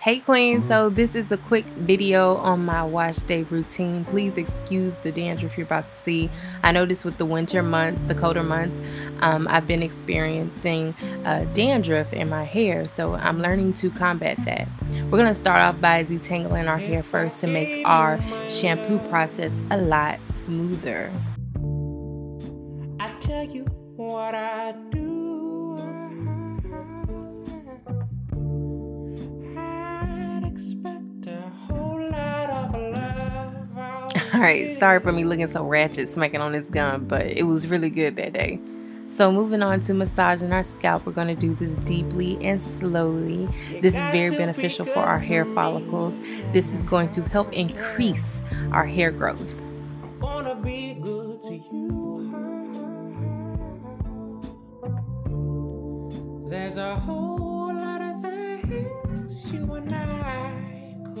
Hey queen, so this is a quick video on my wash day routine. Please excuse the dandruff you're about to see. I noticed with the winter months, the colder months, I've been experiencing dandruff in my hair, so I'm learning to combat that. We're gonna start off by detangling our hair first to make our shampoo process a lot smoother. I tell you what I do. Alright, sorry for me looking so ratchet smacking on this gum, but it was really good that day. So moving on to massaging our scalp, we're going to do this deeply and slowly. This is very beneficial for our hair follicles. This is going to help increase our hair growth. I wanna be good to you. There's a whole lot of things you and I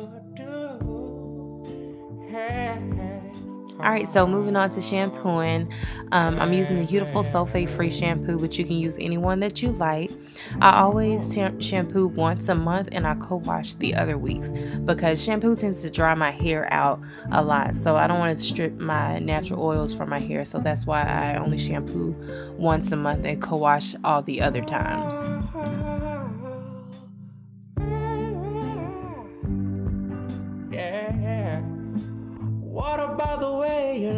could do. Alright, so moving on to shampooing, I'm using the Huetiful sulfate-free shampoo, but you can use any one that you like. I always shampoo once a month and I co-wash the other weeks because shampoo tends to dry my hair out a lot, so I don't want to strip my natural oils from my hair, so that's why I only shampoo once a month and co-wash all the other times.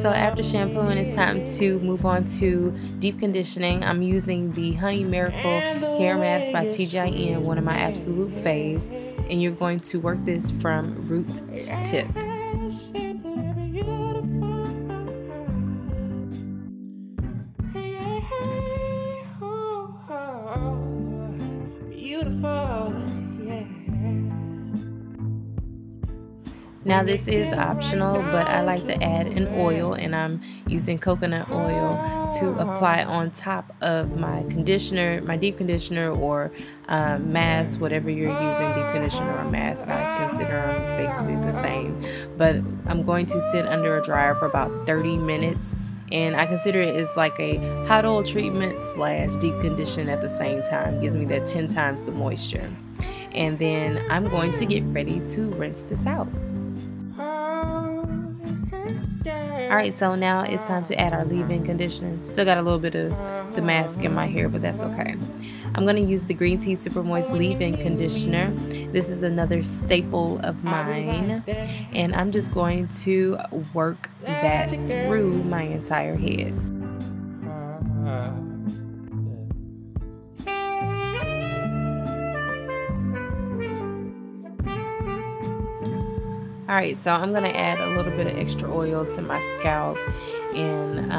So after shampooing, it's time to move on to deep conditioning. I'm using the Honey Miracle Hair Mask by TGIN, one of my absolute faves. And you're going to work this from root to tip. Now this is optional, but I like to add an oil, and I'm using coconut oil to apply on top of my conditioner, my deep conditioner or mask, whatever you're using, deep conditioner or mask, I consider them basically the same. But I'm going to sit under a dryer for about 30 minutes, and I consider it as like a hot oil treatment / deep condition at the same time. It gives me that 10 times the moisture. And then I'm going to get ready to rinse this out. Alright, so now it's time to add our leave-in conditioner. Still got a little bit of the mask in my hair, but that's okay. I'm going to use the Green Tea Super Moist leave-in conditioner. This is another staple of mine. And I'm just going to work that through my entire head. Alright, so I'm going to add a little bit of extra oil to my scalp and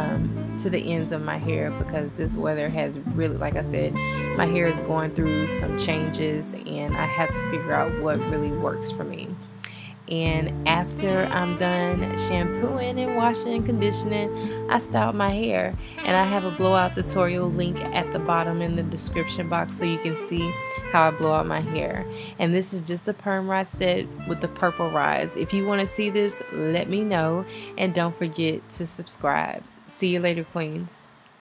to the ends of my hair because this weather has really, like I said, my hair is going through some changes and I have to figure out what really works for me. And after I'm done shampooing and washing and conditioning, I style my hair. And I have a blowout tutorial link at the bottom in the description box so you can see how I blow out my hair. And this is just a perm rise set with the purple rise. If you want to see this, let me know. And don't forget to subscribe. See you later, queens.